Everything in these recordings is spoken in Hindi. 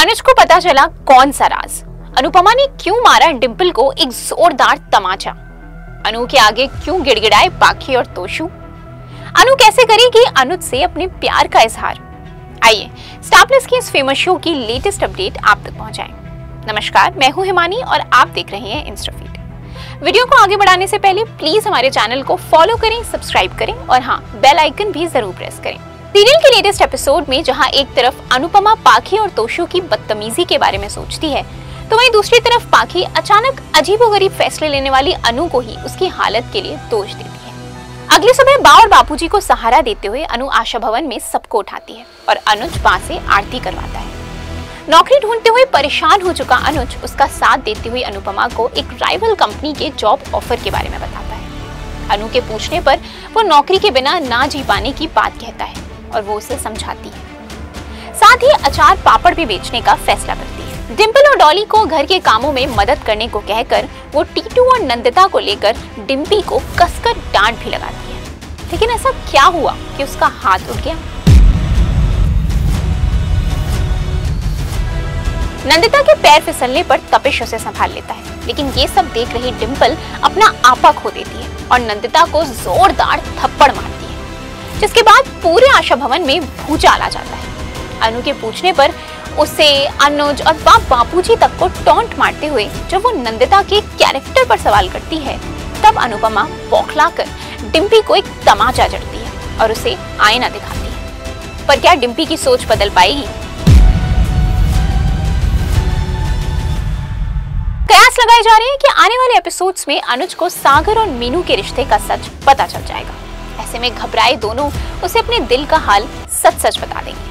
अनुज को पता चला कौन सा राज। अनुपमा ने क्यों मारा डिम्पल को एक जोरदार तमाचा? अनु के आगे क्यों गिड़गिड़ाए पाखी और तोशु? अनु कैसे करेगी अनुज से अपने प्यार का इजहार? आइए स्टारप्लस के इस फेमस शो की लेटेस्ट अपडेट आप तक पहुंचाएं। नमस्कार, मैं हूं हिमानी और आप देख रहे हैं इंस्टाफीड। वीडियो को आगे बढ़ाने से पहले प्लीज हमारे चैनल को फॉलो करें, सब्सक्राइब करें और हाँ, बेल आइकन भी जरूर प्रेस करें। सीरियल के लेटेस्ट एपिसोड में जहाँ एक तरफ अनुपमा पाखी और तोशु की बदतमीजी के बारे में सोचती है, तो वहीं दूसरी तरफ पाखी अचानक अजीबोगरीब फैसले लेने वाली अनु को ही उसकी हालत के लिए दोष देती है। अगले सुबह बा और बापूजी को सहारा देते हुए अनु आशा भवन में सबको उठाती है और अनुज बा से आरती करवाता है। नौकरी ढूंढते हुए परेशान हो चुका अनुज उसका साथ देते हुए अनुपमा को एक राइवल कंपनी के जॉब ऑफर के बारे में बताता है। अनु के पूछने पर वो नौकरी के बिना ना जी पाने की बात कहता है और वो उसे समझाती है। साथ ही अचार पापड़ भी बेचने का फैसला करती है। डिम्पल और डॉली को घर के कामों में मदद करने को कहकर वो टीटू और नंदिता को लेकर डिम्पी को कसकर डांट भी लगाती है। लेकिन ऐसा क्या हुआ कि उसका हाथ उठ गया? नंदिता के पैर फिसलने पर तपिश उसे संभाल लेता है, लेकिन ये सब देख रही डिम्पल अपना आपा खो देती है और नंदिता को जोरदार थप्पड़ मारती है, जिसके बाद पूरे आशा भवन में भूचाल आ जाता है। अनु के पूछने पर उसे अनुज और बापूजी तक को टॉन्ट मारते हुए जब वो नंदिता के कैरेक्टर पर सवाल करती है, तब अनुपमा बौखलाकर डिम्पी को एक तमाचा जड़ती है और उसे आईना दिखाती है। पर क्या डिम्पी की सोच बदल पाएगी? कयास लगाए जा रहे हैं कि आने वाले एपिसोड्स में अनुज को सागर और मीनू के रिश्ते का सच पता चल जाएगा। ऐसे में घबराए दोनों उसे अपने दिल का हाल सच सच बता देंगे।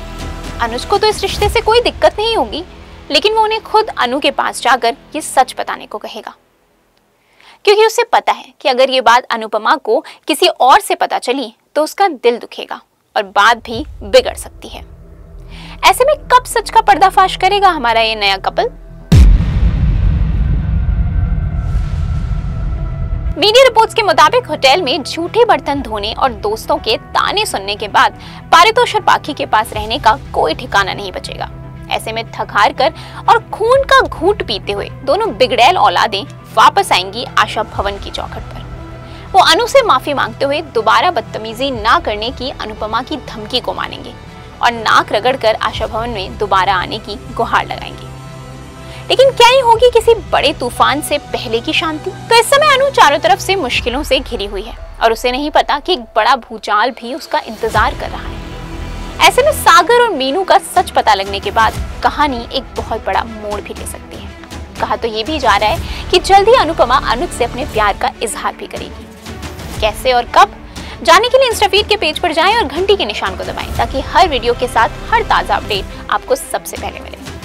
अनुज को तो इस रिश्ते से कोई दिक्कत नहीं होगी, लेकिन वो उन्हें खुद अनु के पास जाकर ये सच बताने को कहेगा, क्योंकि उसे पता है कि अगर ये बात अनुपमा को किसी और से पता चली तो उसका दिल दुखेगा और बात भी बिगड़ सकती है। ऐसे में कब सच का पर्दाफाश करेगा हमारा ये नया कपल? मीडिया रिपोर्ट्स के मुताबिक होटल में झूठे बर्तन धोने और दोस्तों के ताने सुनने के बाद पारितोष और पाखी के पास रहने का कोई ठिकाना नहीं बचेगा। ऐसे में थक हार कर और खून का घूंट पीते हुए दोनों बिगड़ैल औलादें वापस आएंगी आशा भवन की चौखट पर। वो अनु से माफी मांगते हुए दोबारा बदतमीजी ना करने की अनुपमा की धमकी को मानेंगे और नाक रगड़ कर आशा भवन में दोबारा आने की गुहार लगाएंगे। लेकिन क्या ही होगी किसी बड़े तूफान से पहले की शांति? तो इस समय अनु चारों तरफ से मुश्किलों से घिरी हुई है और उसे नहीं पता कि एक बड़ा भूचाल भी उसका इंतजार कर रहा है। ऐसे में सागर और मीनू का सच पता लगने के बाद कहानी एक बहुत बड़ा मोड़ भी ले सकती है। कहा तो ये भी जा रहा है कि जल्द ही अनुपमा अनुज से अपने प्यार का इजहार भी करेगी। कैसे और कब, जानने के लिए इंस्टाफीड के पेज पर जाएं और घंटी के निशान को दबाएं ताकि हर वीडियो के साथ हर ताज़ा अपडेट आपको सबसे पहले मिले।